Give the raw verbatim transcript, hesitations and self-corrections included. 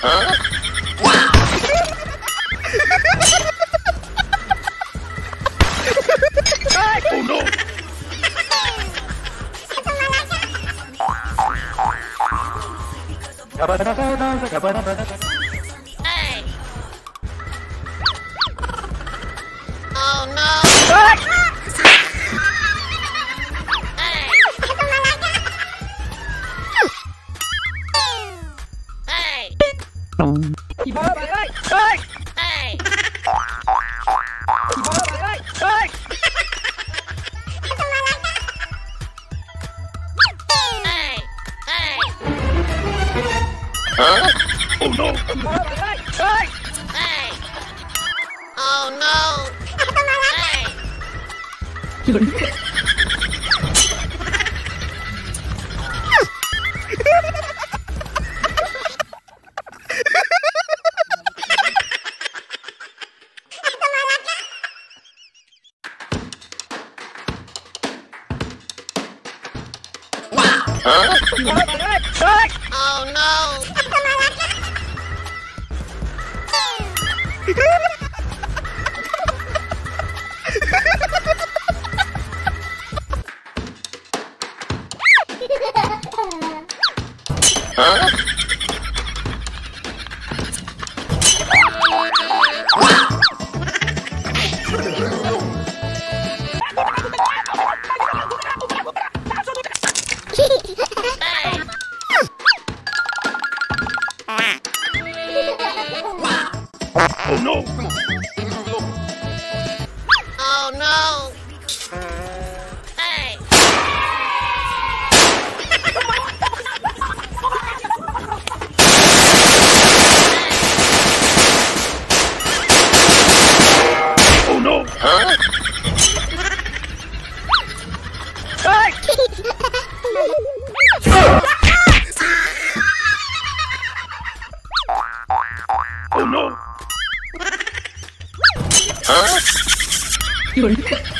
Huh? Oh no! Hey. Oh no! Huh? Oh no! Hey! Hey! Oh no! Hey! Huh? Oh no! Huh? Oh no! Oh no! Oh no! Huh?